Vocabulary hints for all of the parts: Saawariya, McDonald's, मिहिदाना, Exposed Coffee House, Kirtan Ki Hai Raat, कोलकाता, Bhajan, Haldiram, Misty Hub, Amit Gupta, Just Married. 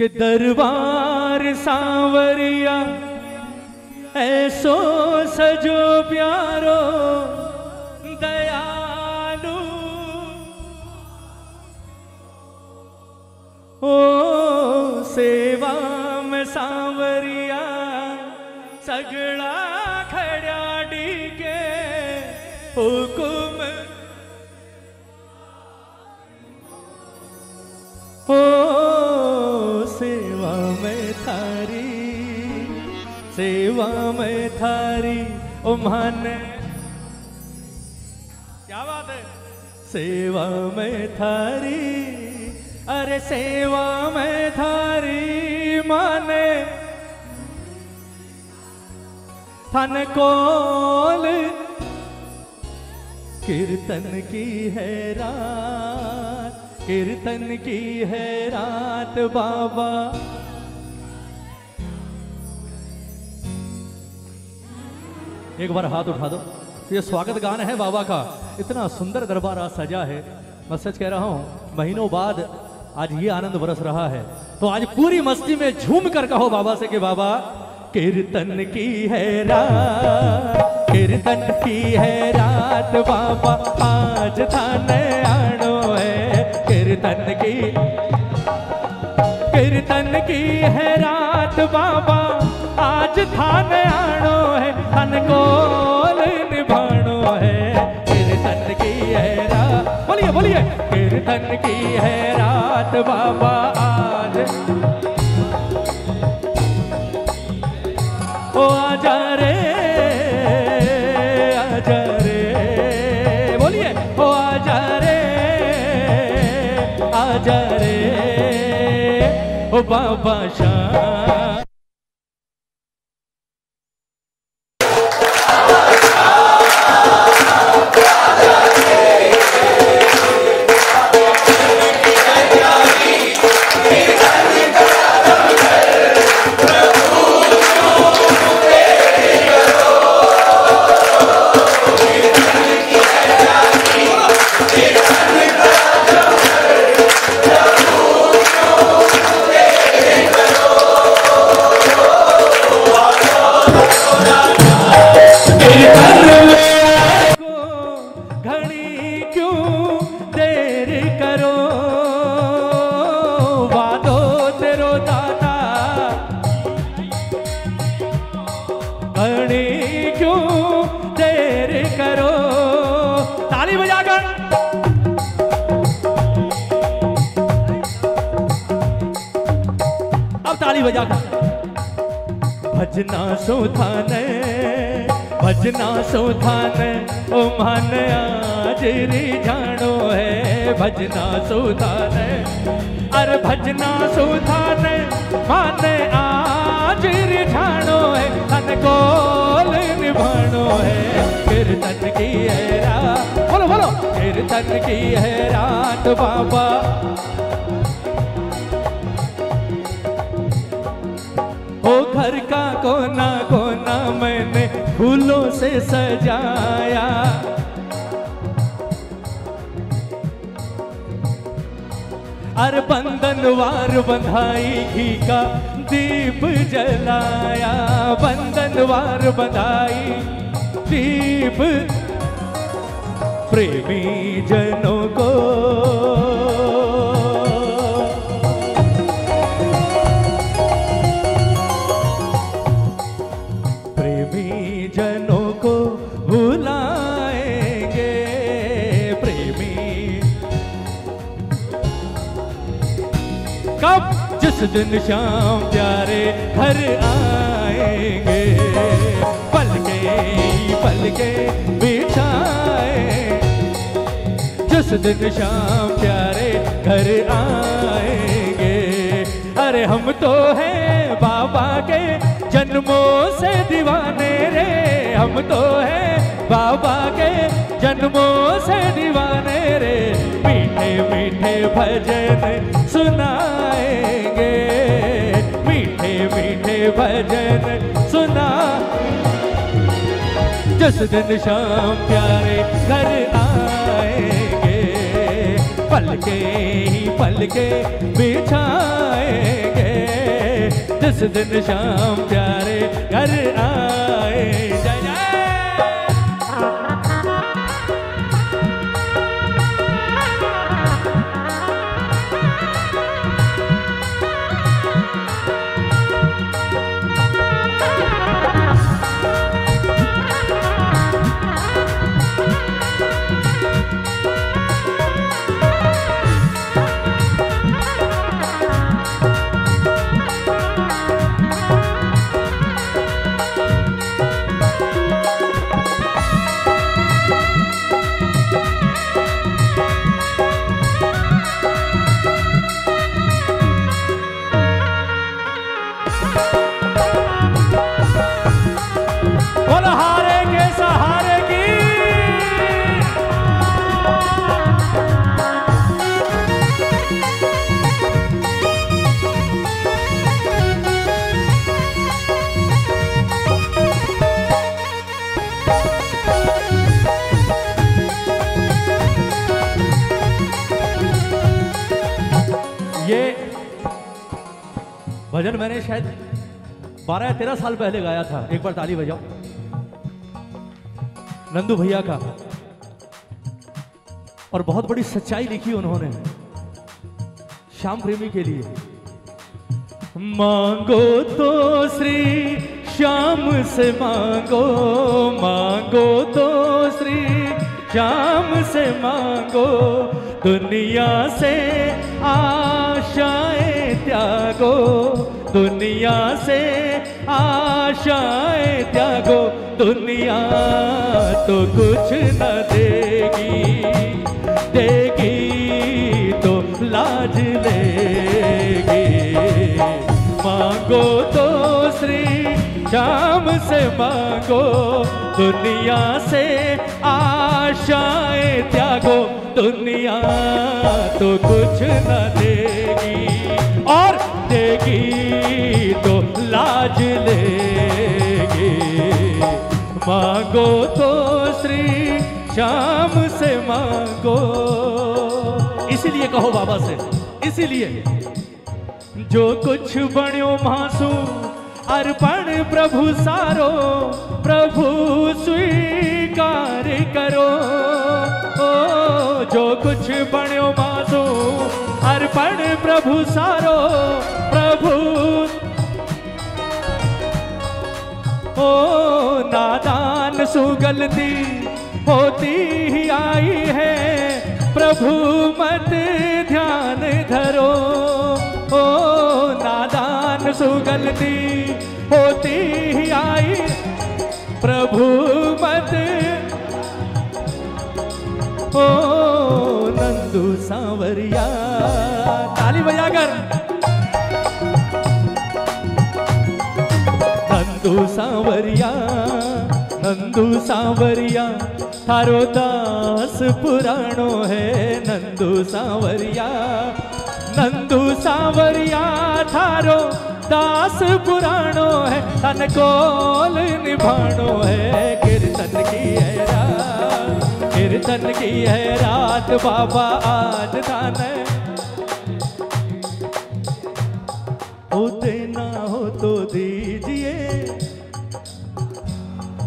के दरबार सांवरिया ऐसो सजो प्यारो दयालु ओ सेवा में सांवरिया सगड़ा खड़ा डीके हुकुम हो सेवा में थारी सेवा में थारी ओ माने क्या बात है सेवा में थारी अरे सेवा में थारी माने थन कोल कीर्तन की है रात कीर्तन की है रात बाबा एक बार हाथ उठा दो। ये स्वागत गान है बाबा का। इतना सुंदर दरबार आज सजा है, मैं सच कह रहा हूँ महीनों बाद आज ये आनंद बरस रहा है। तो आज पूरी मस्ती में झूम कर कहो बाबा से कि बाबा कीर्तन की है रात कीर्तन की है रात बाबा आज थाने आनो है कीर्तन की है रात बाबा आज थाने आनो है थन कोल निभानो है कीर्तन की है रात बोलिए बोलिए कीर्तन की है रात बाबा आज ओ आजा रे बोलिए ओ आजा रे ओ बाबा शाह भजना सोथाने भजना सोथाने ओ मन आज रिझानो है भजना सोथाने अरे भजना सोथाने मन आज रिझानो है तन कोल निभानो है कीर्तन की है रात बोलो बोलो कीर्तन की है रात बाबा घर का कोना कोना मैंने फूलों से सजाया अरे बंधनवार बंधाई घी का दीप जलाया बंधनवार बंधाई दीप प्रेमी जनों को जिस दिन शाम प्यारे घर आएंगे पलके बिछाए जिस दिन शाम प्यारे घर आएंगे अरे हम तो हैं बाबा के जन्मों से दीवाने रे हम तो हैं बाबा के जन्मों से दीवाने रे मीठे मीठे भजन सुनाएंगे मीठे मीठे भजन सुना जिस दिन शाम प्यारे घर आएंगे पलके ही पलके बिछाएंगे जिस दिन शाम प्यारे घर आए। जय जय भजन मैंने शायद 12 या 13 साल पहले गाया था। एक बार ताली बजाओ नंदू भैया का। और बहुत बड़ी सच्चाई लिखी उन्होंने श्याम प्रेमी के लिए। मांगो तो श्री श्याम से मांगो, मांगो तो श्री श्याम से मांगो, दुनिया से आशाएं त्यागो, दुनिया से आशाएं त्यागो, दुनिया तो कुछ न देगी, देगी तो लाज लेगी। मांगो तो श्री श्याम से मांगो, दुनिया से आशाएं त्यागो, दुनिया तो कुछ न देगी, और देगी तो लाज लेगी। मांगो तो श्री श्याम से मांगो। इसलिए कहो बाबा से, इसलिए जो कुछ बण्यो मासू अर्पण प्रभु सारो, प्रभु स्वीकार करो। ओ जो कुछ बण्यो मासो अर्पण प्रभु सारो, प्रभु ओ नादान सु गलती होती ही आई है, प्रभु मत ध्यान धरो। ओ नादान सु गलती होती ही आई, प्रभु मत ओ नंदू सांवरिया। ताली बजाकर नंदू सांवरिया, नंदू सांवरिया थारो दास पुराणो है। नंदू सांवरिया, नंदू सांवरिया थारो दास पुराणो है, तन कोल निभाणो है। कीर्तन की है रात, कीर्तन की है रात बाबा आज दान है। होते ना हो तो दीजिए,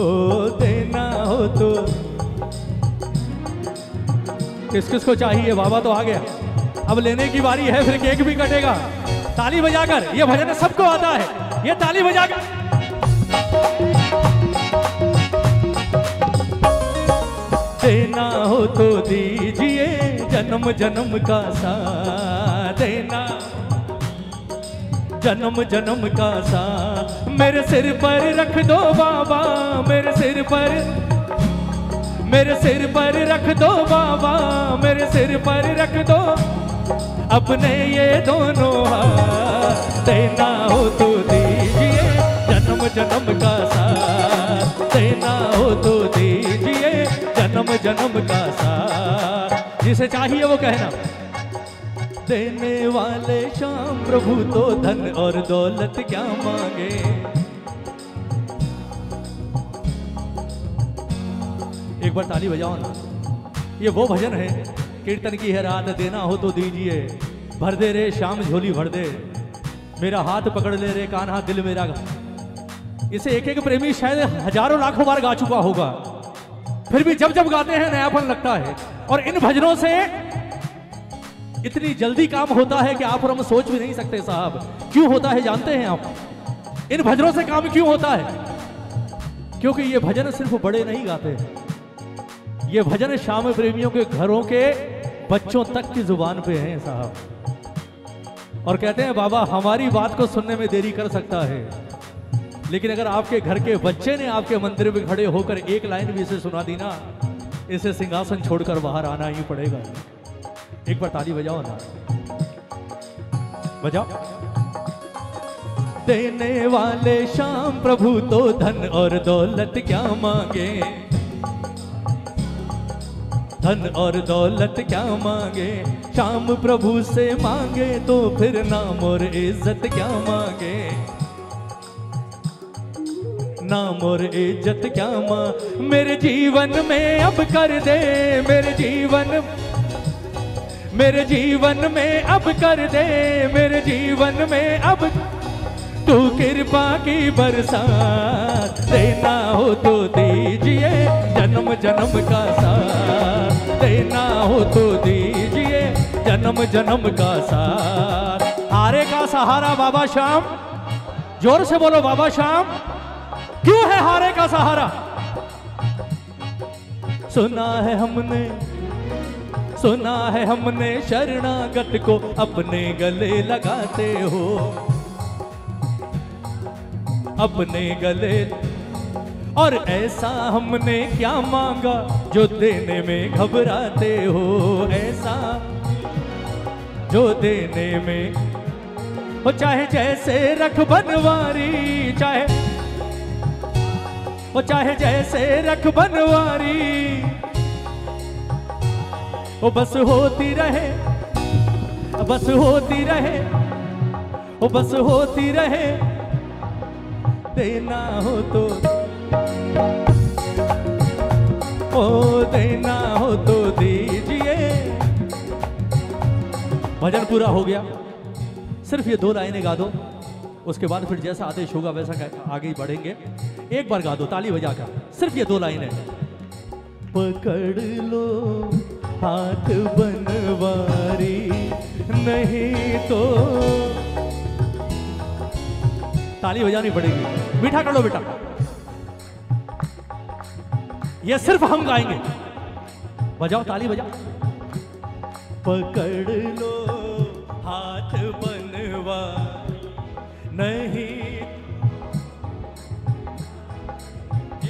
होते ना हो तो। किस किस को चाहिए? बाबा तो आ गया, अब लेने की बारी है, फिर केक भी कटेगा। ताली बजाकर, ये भजन सबको आता है, ये ताली बजाकर। देना हो तो दीजिए जन्म जन्म का साथ, देना जन्म जन्म का साथ। मेरे सिर पर रख दो बाबा, मेरे सिर पर, मेरे सिर पर रख दो बाबा, मेरे सिर पर रख दो अपने ये दोनों हाथ। देना हो तो दीजिए जन्म जन्म का साथ, देना हो तो दीजिए जन्म जन्म का साथ। जिसे चाहिए वो कहना। देने वाले श्याम प्रभु तो धन और दौलत क्या मांगे, एक बार ताली बजाओ ना। ये वो भजन है, कीर्तन की है रात। देना हो तो दीजिए, भर दे रे श्याम झोली भर दे, मेरा हाथ पकड़ ले रे कान्हा दिल मेरा। इसे एक एक प्रेमी शायद हजारों लाखों बार गा चुका होगा, फिर भी जब जब गाते हैं नयापन लगता है। और इन भजनों से इतनी जल्दी काम होता है कि आप और हम सोच भी नहीं सकते साहब। क्यों होता है जानते हैं आप? इन भजनों से काम क्यों होता है? क्योंकि ये भजन सिर्फ बड़े नहीं गाते, ये भजन शाम प्रेमियों के घरों के बच्चों तक की जुबान पे हैं साहब। और कहते हैं बाबा हमारी बात को सुनने में देरी कर सकता है, लेकिन अगर आपके घर के बच्चे ने आपके मंदिर में खड़े होकर एक लाइन भी इसे सुना दी ना, इसे सिंहासन छोड़कर बाहर आना ही पड़ेगा। एक बार ताली बजाओ ना, बजाओ। देने वाले श्याम प्रभु तो धन और दौलत क्या मांगे, धन और दौलत क्या मांगे, श्याम प्रभु से मांगे तो फिर नाम और इज्जत क्या मांगे, नाम और इज्जत क्या मां। मेरे जीवन में अब कर दे, मेरे जीवन में अब कर दे, मेरे जीवन में अब तू कृपा की बरसात। देना हो तो दीजिए जन्म जन्म का साथ, देना हो तो दीजिए जन्म जन्म का साथ। हारे का सहारा बाबा श्याम, जोर से बोलो बाबा श्याम। क्यों है हारे का सहारा? सुना है हमने, सुना है हमने शरणागत को अपने गले लगाते हो, अपने गले। और ऐसा हमने क्या मांगा जो देने में घबराते हो, ऐसा जो देने में। वो चाहे जैसे रख बनवारी, चाहे वो चाहे जैसे रख बनवारी, वो बस होती रहे, बस होती रहे, वो बस होती रहे। देना हो तो, ओ देना हो तो दीजिए। भजन पूरा हो गया, सिर्फ ये दो लाइनें गा दो, उसके बाद फिर जैसा आदेश होगा वैसा आगे ही बढ़ेंगे। एक बार गा दो ताली बजा कर, सिर्फ ये दो लाइनें। पकड़ लो हाथ बनवारी नहीं तो, ताली बजानी पड़ेगी। मीठा कर लो बेटा, ये सिर्फ हम गाएंगे। बजाओ ताली बजाओ। पकड़ लो हाथ बनवा नहीं,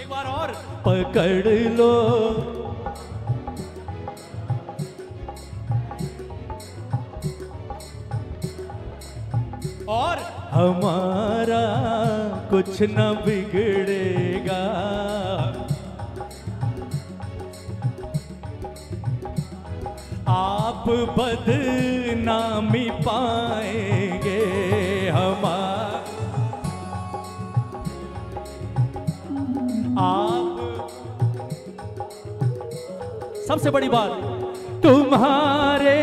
एक बार और। पकड़ लो, और हमारा कुछ न बिगड़ेगा, आप बदनामी पाएंगे हमारा, आप। सबसे बड़ी बात तुम्हारे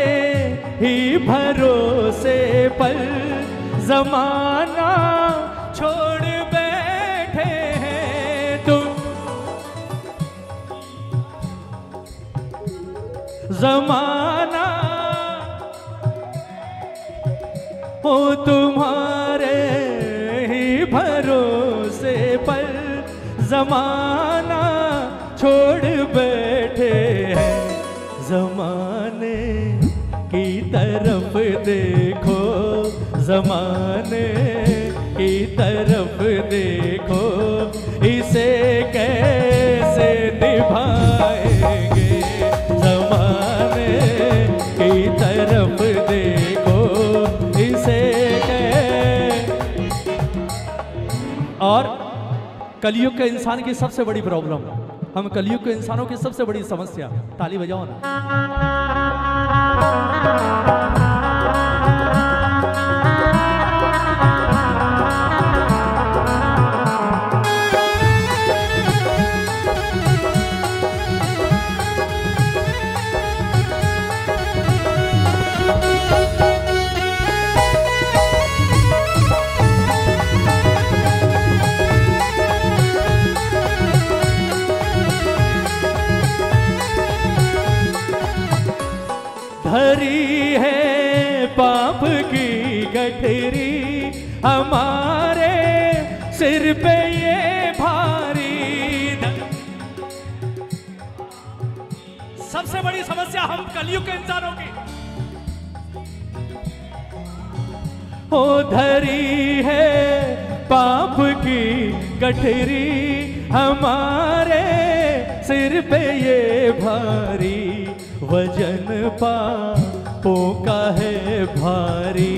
ही भरोसे पर जमाना छोड़ बैठे हैं तुम, जमाना हो तुम्हारे ही भरोसे पर जमाना छोड़ बैठे हैं। जमाने की तरफ देखो, जमाने की तरफ देखो, इसे कैसे निभाएंगे। जमाने की तरफ देखो, इसे कैसे। और कलयुग के इंसान की सबसे बड़ी प्रॉब्लम, हम कलयुग के इंसानों की सबसे बड़ी समस्या। ताली बजाओ ना। धरी है पाप की गठरी, हमारे सिर पे ये भारी। सबसे बड़ी समस्या हम कलियुग के इंसानों की। ओ धरी है पाप की गठरी, हमारे सिर पे ये भारी। वजन पापों का है भारी,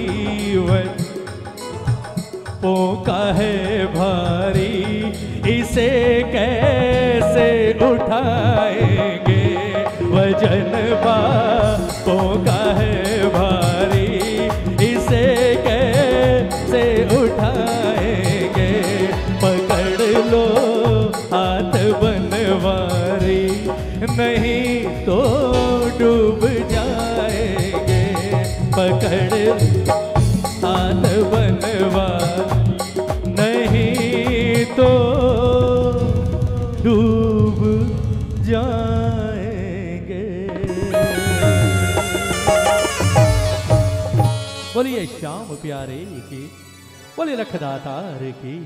पापों का है भारी। इसे कैसे उठाएंगे? वजन पापों का है भारी, इसे कैसे उठाएंगे? पकड़ लो हाथ बनवारी, नहीं तो डूब जाएंगे। पकड़ हाथ बनवा, नहीं तो डूब जाएंगे। बोलिए श्याम प्यारे की, बोलिए लखदातार की।